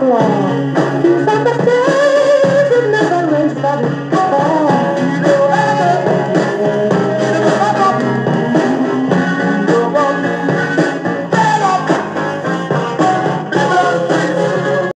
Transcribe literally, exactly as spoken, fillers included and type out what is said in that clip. Wow.